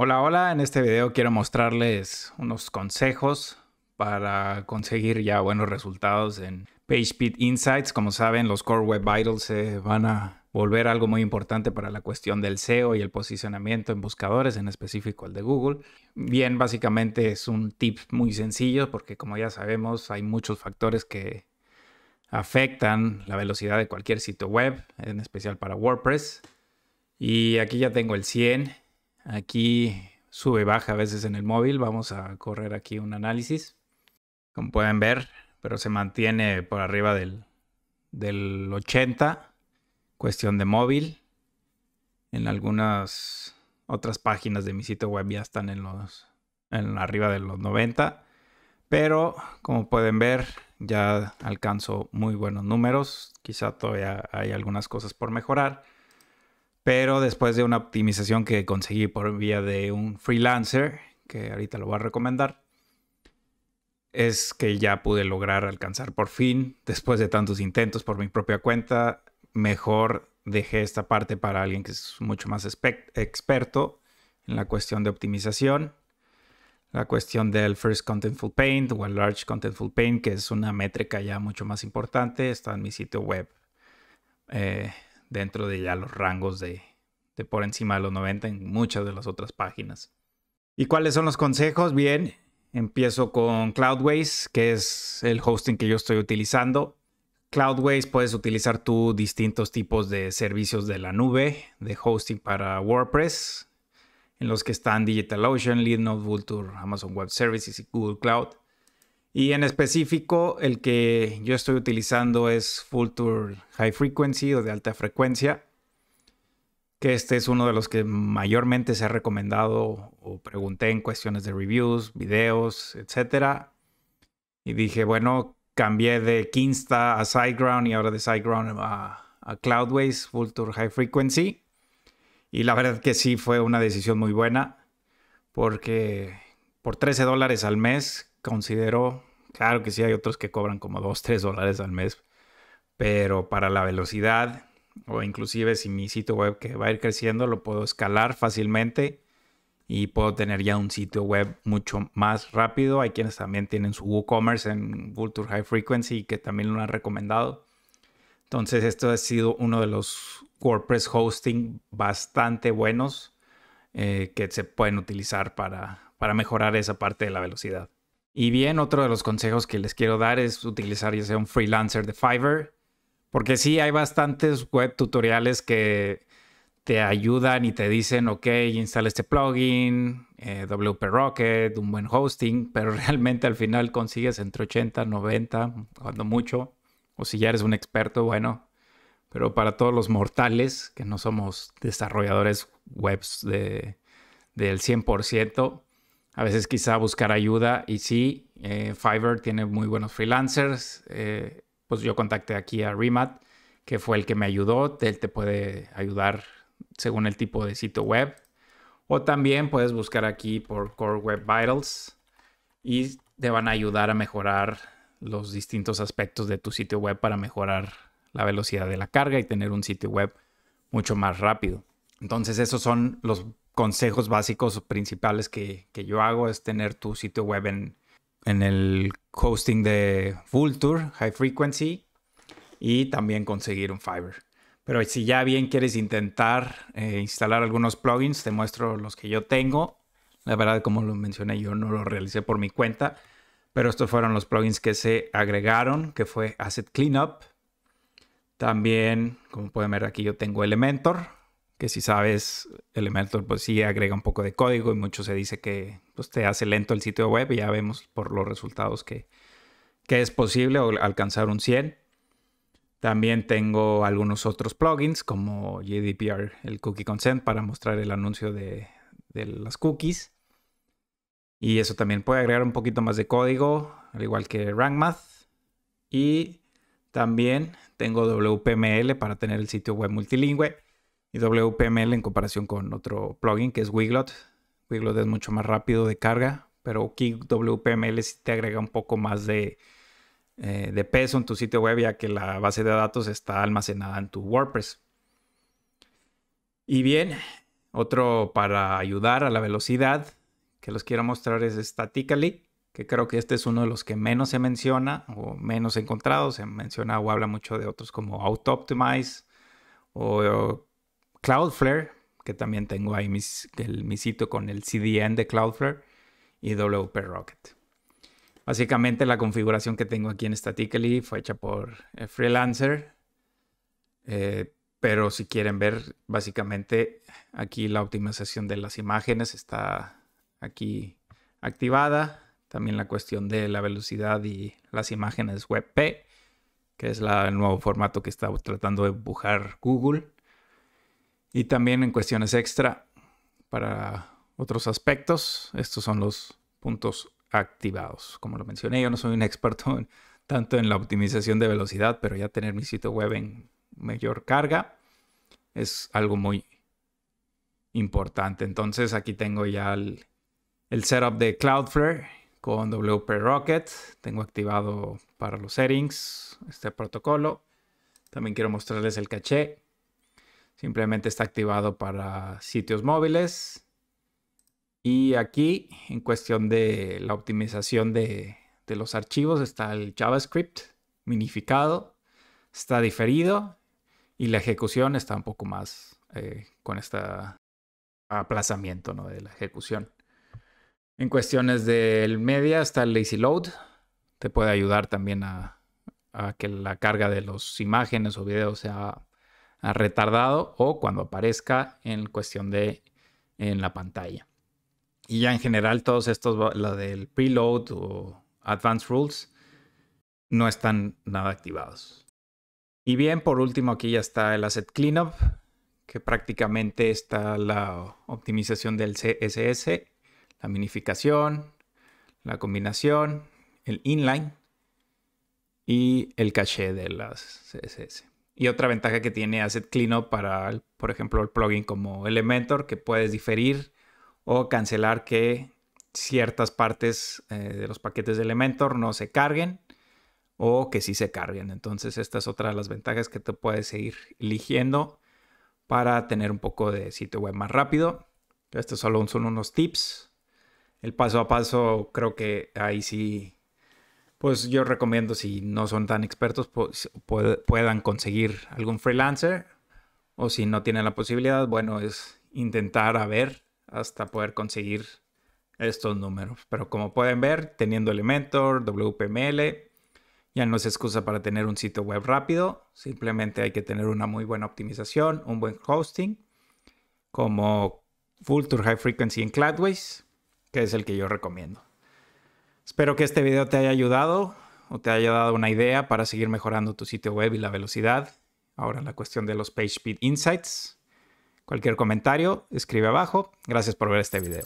Hola, hola. En este video quiero mostrarles unos consejos para conseguir ya buenos resultados en PageSpeed Insights. Como saben, los Core Web Vitals se van a volver algo muy importante para la cuestión del SEO y el posicionamiento en buscadores, en específico el de Google. Bien, básicamente es un tip muy sencillo porque, como ya sabemos, hay muchos factores que afectan la velocidad de cualquier sitio web, en especial para WordPress. Y aquí ya tengo el 100. Aquí sube, baja a veces en el móvil. Vamos a correr aquí un análisis, como pueden ver, pero se mantiene por arriba del 80, cuestión de móvil. En algunas otras páginas de mi sitio web ya están arriba de los 90, pero como pueden ver ya alcanzo muy buenos números. Quizá todavía hay algunas cosas por mejorar, pero después de una optimización que conseguí por vía de un freelancer, que ahorita lo voy a recomendar, es que ya pude lograr alcanzar por fin, después de tantos intentos por mi propia cuenta. Mejor dejé esta parte para alguien que es mucho más experto en la cuestión de optimización, la cuestión del First Contentful Paint o el Large Contentful Paint, que es una métrica ya mucho más importante. Está en mi sitio web, dentro de ya los rangos de por encima de los 90 en muchas de las otras páginas. ¿Y cuáles son los consejos? Bien, empiezo con Cloudways, que es el hosting que yo estoy utilizando. Cloudways puedes utilizar tú distintos tipos de servicios de la nube, de hosting para WordPress, en los que están DigitalOcean, Linode, Vultr, Amazon Web Services y Google Cloud. Y en específico, el que yo estoy utilizando es Vultr High Frequency o de alta frecuencia, que este es uno de los que mayormente se ha recomendado o pregunté en cuestiones de reviews, videos, etc. Y dije, bueno, cambié de Kinsta a Siteground y ahora de Siteground a Cloudways, Vultr High Frequency. Y la verdad que sí fue una decisión muy buena, porque por $13 al mes... Considero, claro que sí hay otros que cobran como $2, $3 al mes, pero para la velocidad, o inclusive si mi sitio web que va a ir creciendo, lo puedo escalar fácilmente y puedo tener ya un sitio web mucho más rápido. Hay quienes también tienen su WooCommerce en Vultr High Frequency, que también lo han recomendado. Entonces esto ha sido uno de los WordPress hosting bastante buenos que se pueden utilizar para mejorar esa parte de la velocidad. Y bien, otro de los consejos que les quiero dar es utilizar ya sea un freelancer de Fiverr, porque sí hay bastantes web tutoriales que te ayudan y te dicen, ok, instala este plugin, WP Rocket, un buen hosting, pero realmente al final consigues entre 80, 90, cuando mucho, o si ya eres un experto, bueno. Pero para todos los mortales que no somos desarrolladores webs del 100%, a veces quizá buscar ayuda. Y sí, Fiverr tiene muy buenos freelancers. Pues yo contacté aquí a Remat, que fue el que me ayudó. Él te puede ayudar según el tipo de sitio web. O también puedes buscar aquí por Core Web Vitals y te van a ayudar a mejorar los distintos aspectos de tu sitio web para mejorar la velocidad de la carga y tener un sitio web mucho más rápido. Entonces esos son los consejos básicos principales que yo hago. Es tener tu sitio web en el hosting de Vultr High Frequency y también conseguir un Fiverr. Pero si ya bien quieres intentar instalar algunos plugins, te muestro los que yo tengo. La verdad, como lo mencioné, yo no lo realicé por mi cuenta, pero estos fueron los plugins que se agregaron, que fue Asset Cleanup. También, como pueden ver aquí, yo tengo Elementor, que si sabes, Elementor pues sí agrega un poco de código y mucho se dice que pues, te hace lento el sitio web, y ya vemos por los resultados que es posible alcanzar un 100. También tengo algunos otros plugins como GDPR, el Cookie Consent, para mostrar el anuncio de las cookies. Y eso también puede agregar un poquito más de código, al igual que Rank Math. Y también tengo WPML para tener el sitio web multilingüe. Y WPML en comparación con otro plugin que es Weglot. Weglot es mucho más rápido de carga, pero aquí WPML sí te agrega un poco más de peso en tu sitio web, ya que la base de datos está almacenada en tu WordPress. Y bien, Otro para ayudar a la velocidad que los quiero mostrar es Statically, que creo que este es uno de los que menos se menciona o menos encontrado. Se menciona o habla mucho de otros como Auto-Optimize o Cloudflare, que también tengo ahí mi sitio con el CDN de Cloudflare, y WP Rocket. Básicamente la configuración que tengo aquí en Statically fue hecha por Freelancer, pero si quieren ver, básicamente aquí la optimización de las imágenes está aquí activada. También la cuestión de la velocidad y las imágenes WebP, que es el nuevo formato que está tratando de empujar Google. Y también en cuestiones extra para otros aspectos. Estos son los puntos activados. Como lo mencioné, yo no soy un experto tanto en la optimización de velocidad, pero ya tener mi sitio web en mayor carga es algo muy importante. Entonces aquí tengo ya el setup de Cloudflare con WP Rocket. Tengo activado para los settings este protocolo. También quiero mostrarles el caché. Simplemente está activado para sitios móviles. Y aquí, en cuestión de la optimización de los archivos, está el JavaScript minificado, está diferido y la ejecución está un poco más con este aplazamiento, ¿no?, de la ejecución. En cuestiones del media está el Lazy Load. Te puede ayudar también a que la carga de las imágenes o videos sea retardado o cuando aparezca en cuestión de en la pantalla. Y ya en general todos estos, la del Preload o Advanced Rules, no están nada activados. Y bien, por último aquí ya está el Asset Cleanup, que prácticamente está la optimización del CSS, la minificación, la combinación, el inline y el caché de las CSS. Y otra ventaja que tiene Asset Cleanup para, por ejemplo, el plugin como Elementor, que puedes diferir o cancelar que ciertas partes de los paquetes de Elementor no se carguen o que sí se carguen. Entonces esta es otra de las ventajas que te puedes seguir eligiendo para tener un poco de sitio web más rápido. Estos solo son unos tips. El paso a paso, creo que ahí sí, pues yo recomiendo, si no son tan expertos, pues, puedan conseguir algún freelancer, o si no tienen la posibilidad, bueno, es intentar a ver hasta poder conseguir estos números. Pero como pueden ver, teniendo Elementor, WPML, ya no es excusa para tener un sitio web rápido. Simplemente hay que tener una muy buena optimización, un buen hosting, como Vultr High Frequency en Cloudways, que es el que yo recomiendo. Espero que este video te haya ayudado o te haya dado una idea para seguir mejorando tu sitio web y la velocidad. Ahora la cuestión de los PageSpeed Insights. Cualquier comentario, escribe abajo. Gracias por ver este video.